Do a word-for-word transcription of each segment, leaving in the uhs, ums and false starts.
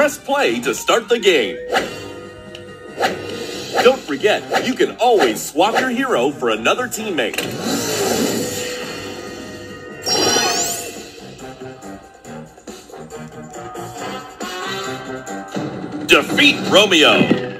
press play to start the game. Don't forget, you can always swap your hero for another teammate. Defeat Romeo!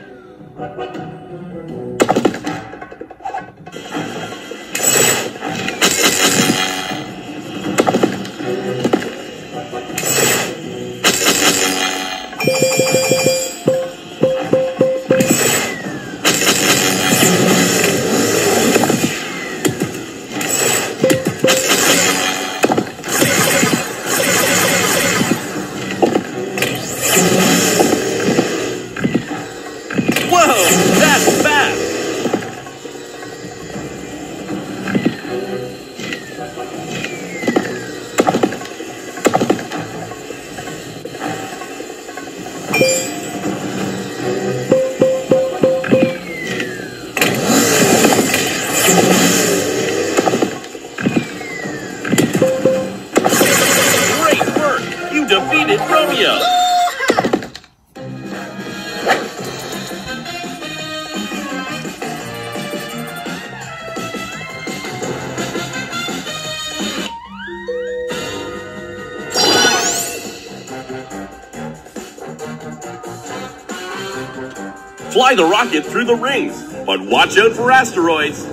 Fly the rocket through the rings, but watch out for asteroids.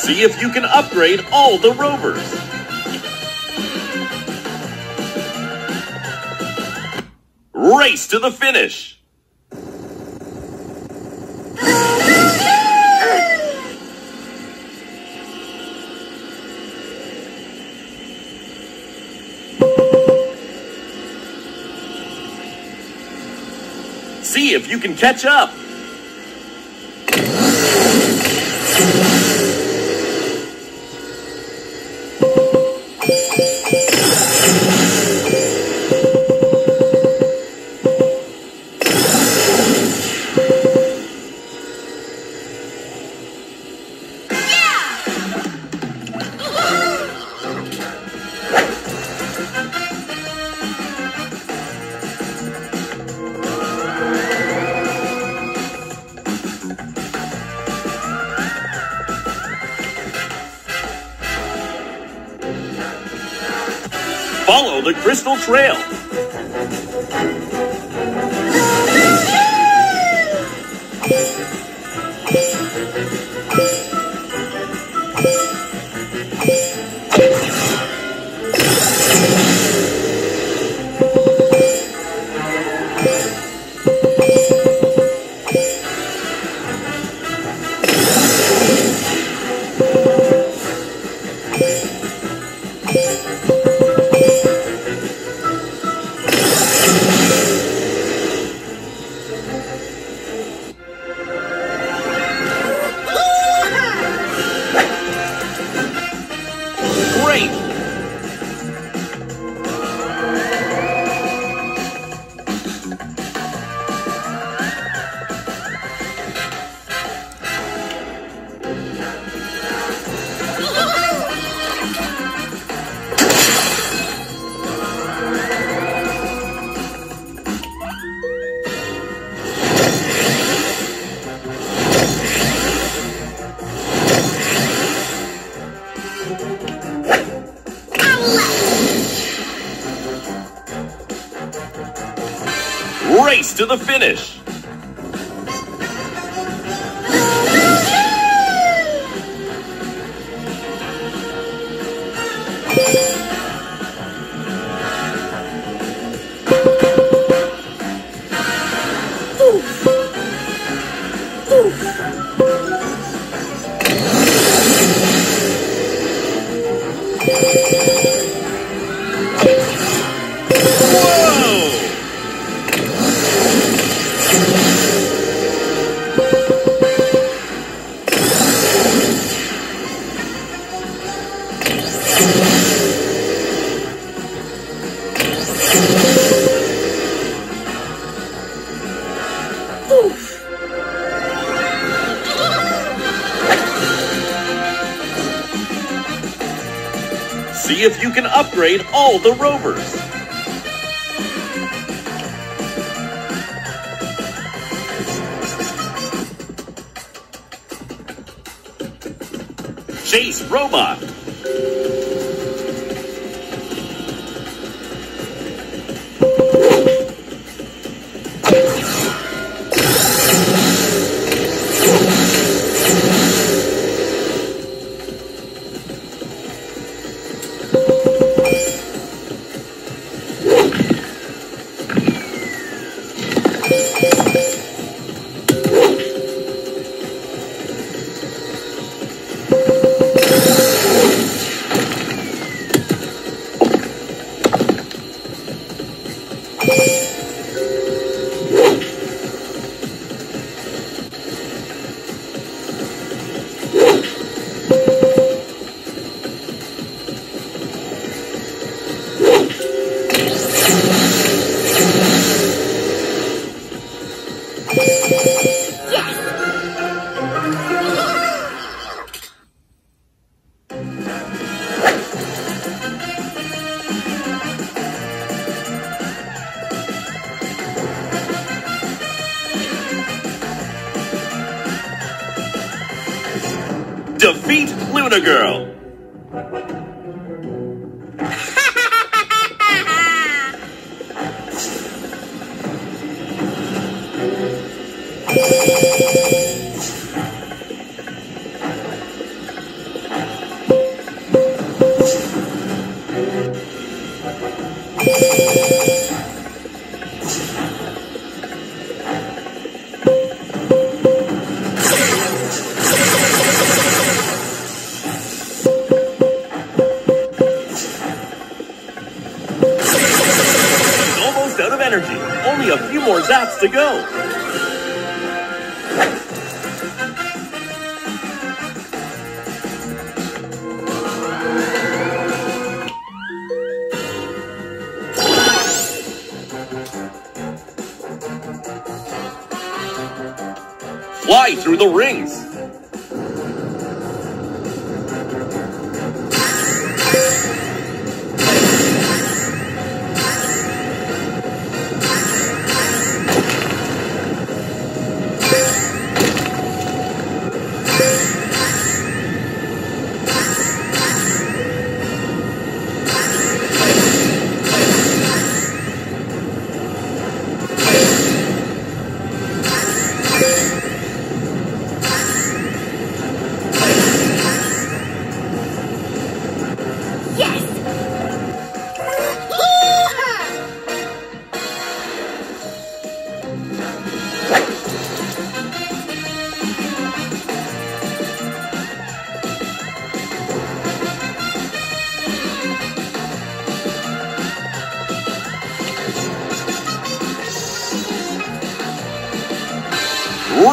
See if you can upgrade all the rovers. Race to the finish. See if you can catch up. Follow the crystal trail. Race to the finish. See if you can upgrade all the rovers. Chase Robot. Defeat Luna Girl! Only a few more zaps to go. Fly through the rings.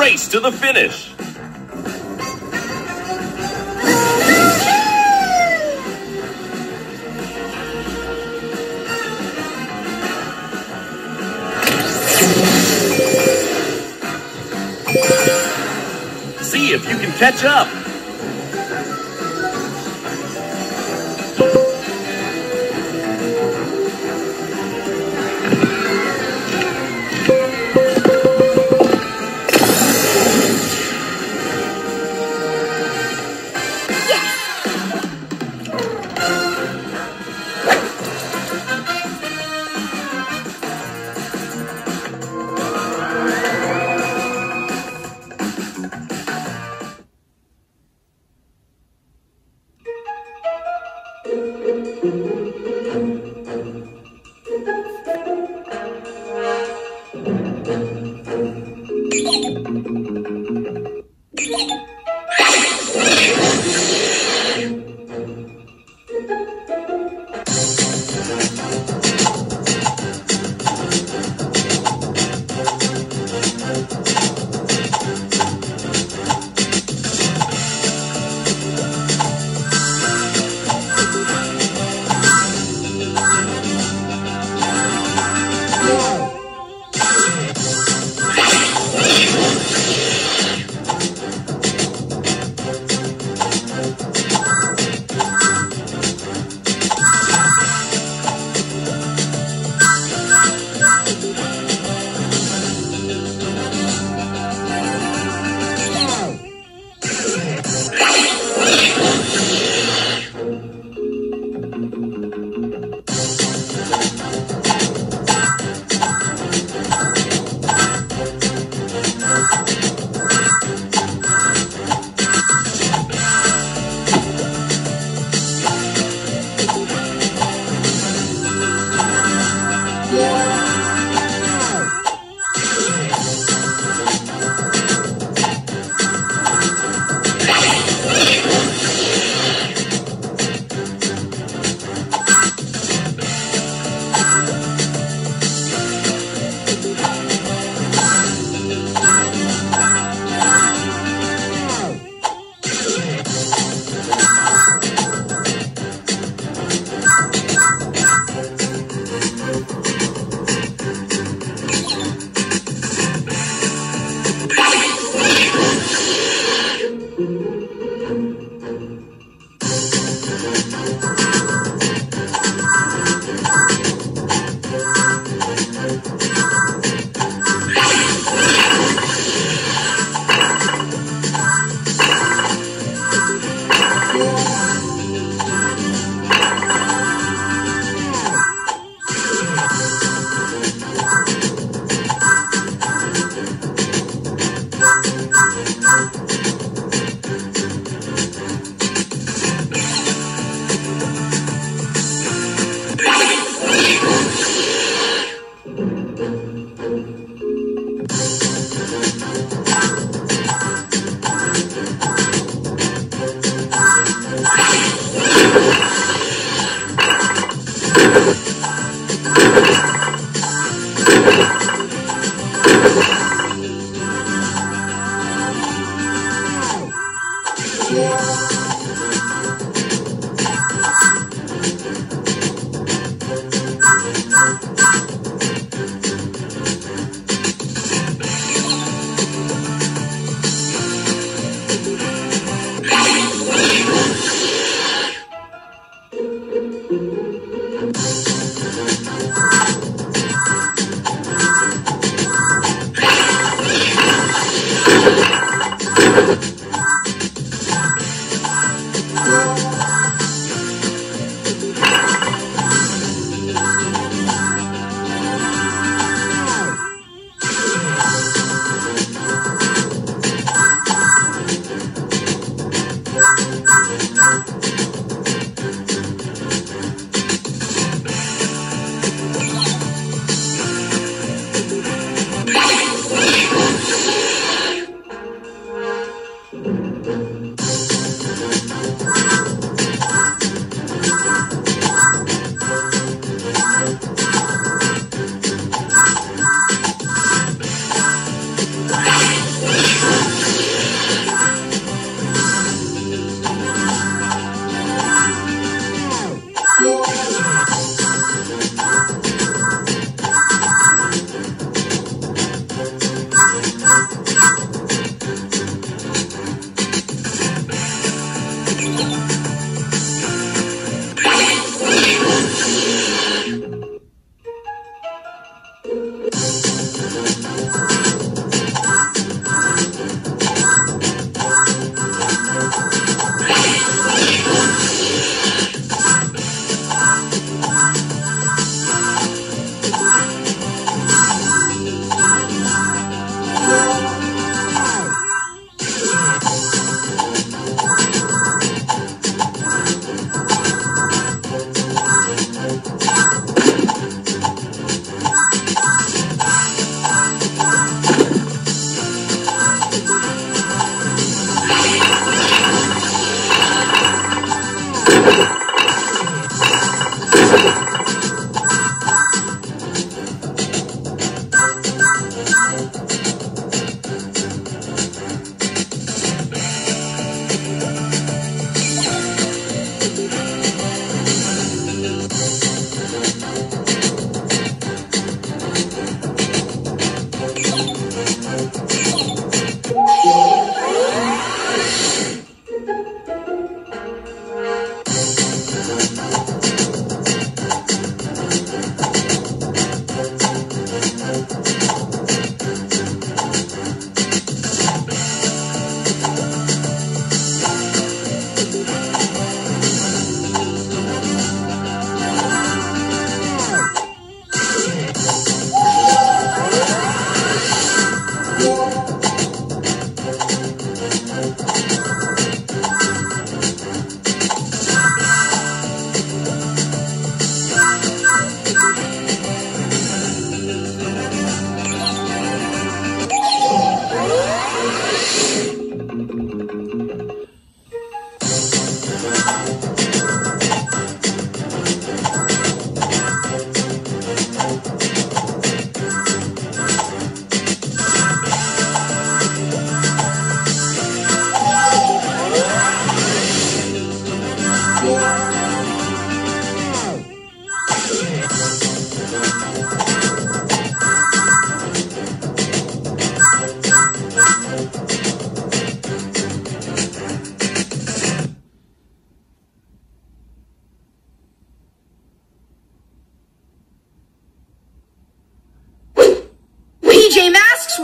Race to the finish. See if you can catch up.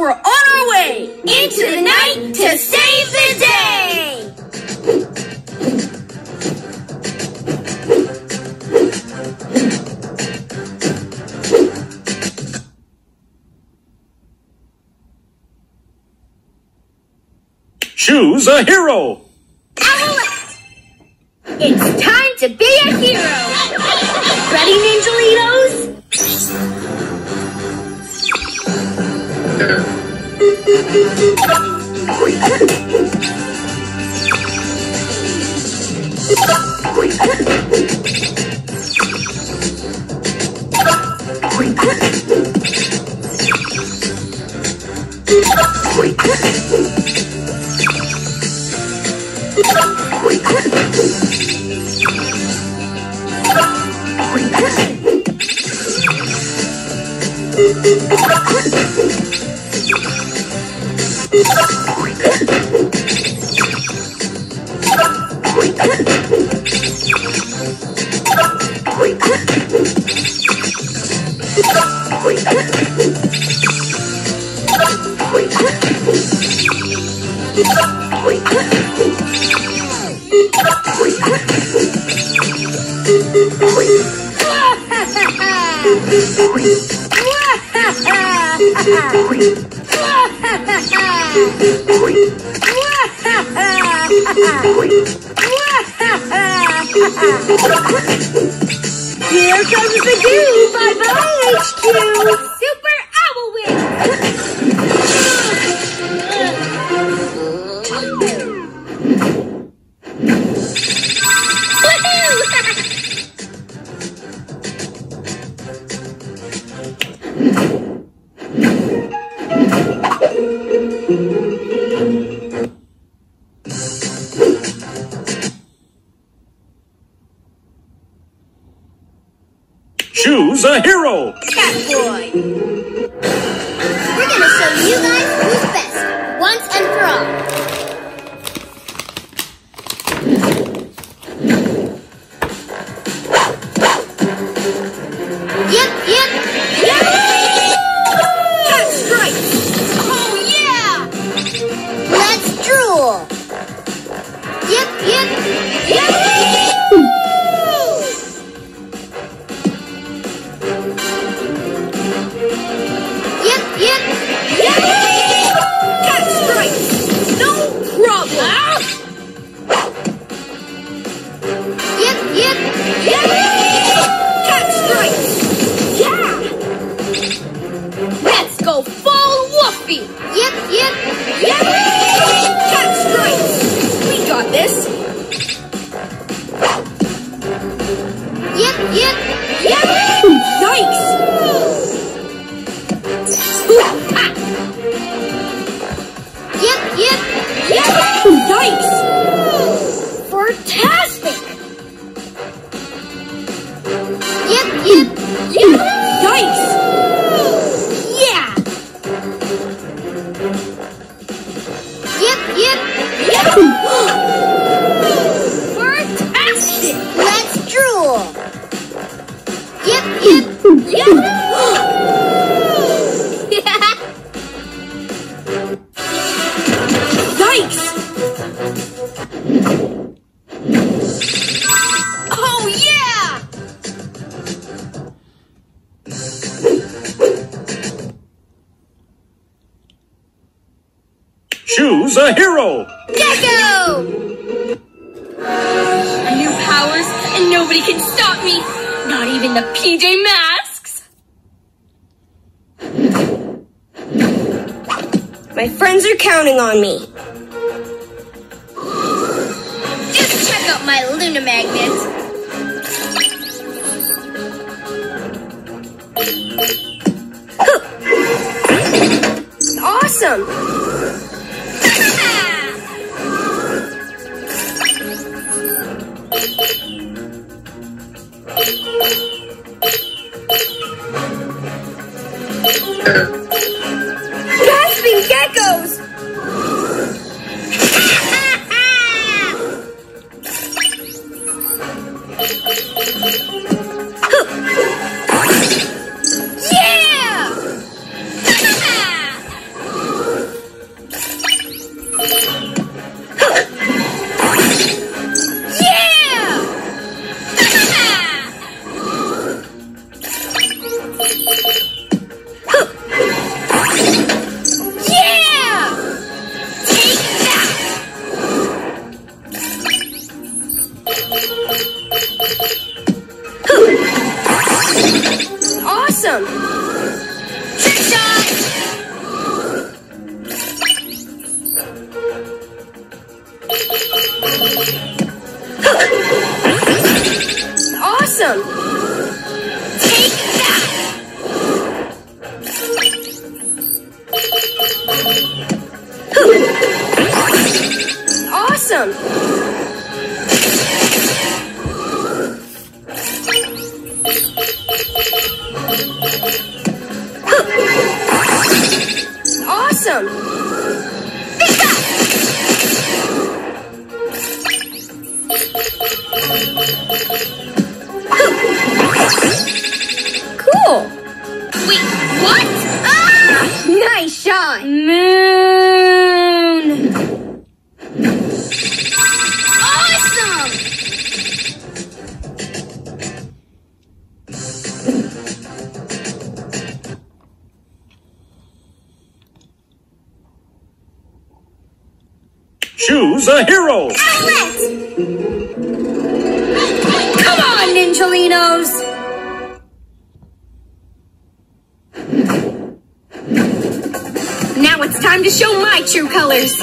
we're on our way into the night to save the day. Choose a hero. Owlette, it's time to be a hero. Ready, Ninjalinos? Here comes the goo by the H Q! Super Owl Win! Choose a hero! Catboy! We're gonna show you guys who's best, once and for all. Yep, yep, yep! Cat strikes! Oh yeah! Let's drool! Yep, yep, yep! Choose a hero! Gecko! A new powers, and nobody can stop me! Not even the P J Masks! My friends are counting on me. Just check out my Luna Magnet. Awesome! Gasping geckos! Yeah! Awesome! Trick shot! Awesome! Take that! Awesome! Awesome! Pick up! Cool! Wait, what? Ah! Nice shot! Moon! Choose a hero! Owlette! Come on, Ninjalinos! Now it's time to show my true colors!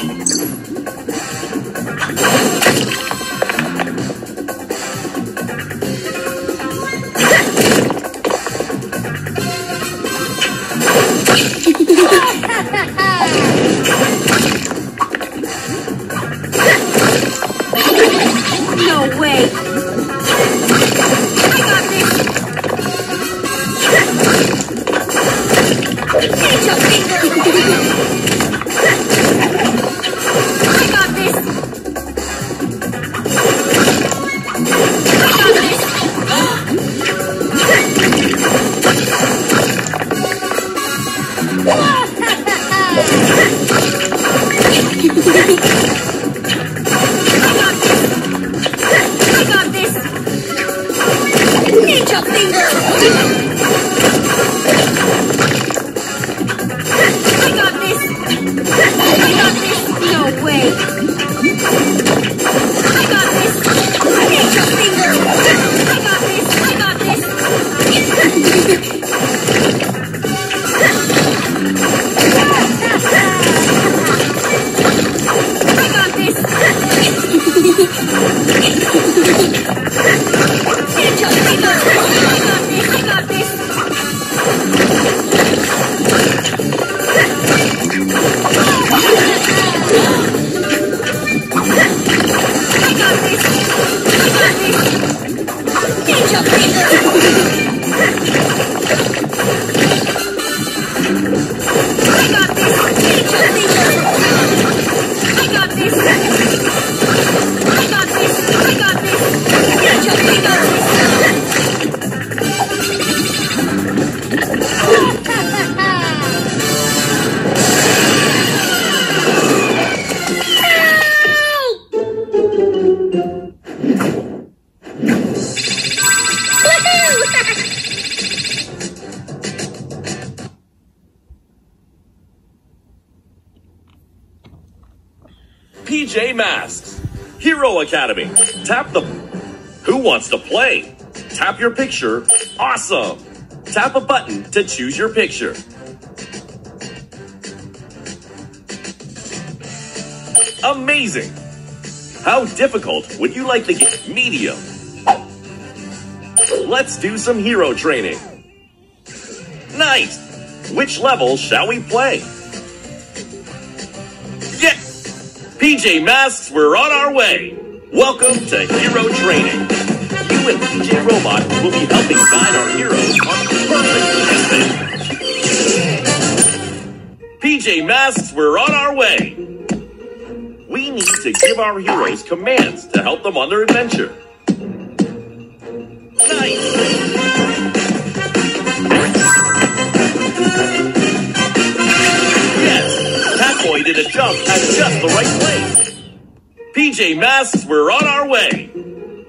P J Masks, Hero Academy. Tap the... Who wants to play? Tap your picture. Awesome! Tap a button to choose your picture. Amazing! How difficult would you like to get? Medium. Let's do some hero training. Nice! Which level shall we play? P J Masks, we're on our way! Welcome to Hero Training! You and P J Robot will be helping guide our heroes on perfect mission. P J Masks, we're on our way! We need to give our heroes commands to help them on their adventure. Nice! Catboy did a jump at just the right place. P J Masks, we're on our way.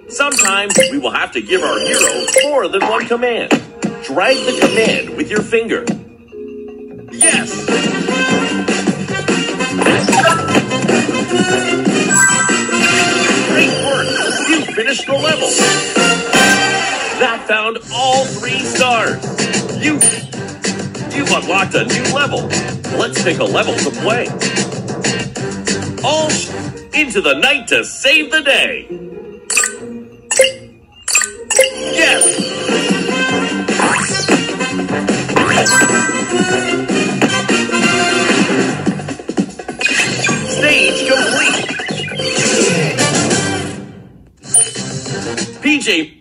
Sometimes we will have to give our hero more than one command. Drag the command with your finger. Yes! Great work! You finished! finish the level. That found all three stars. You, you've unlocked a new level. Let's pick a level to play. All into the night to save the day. Yes. Stage complete. P J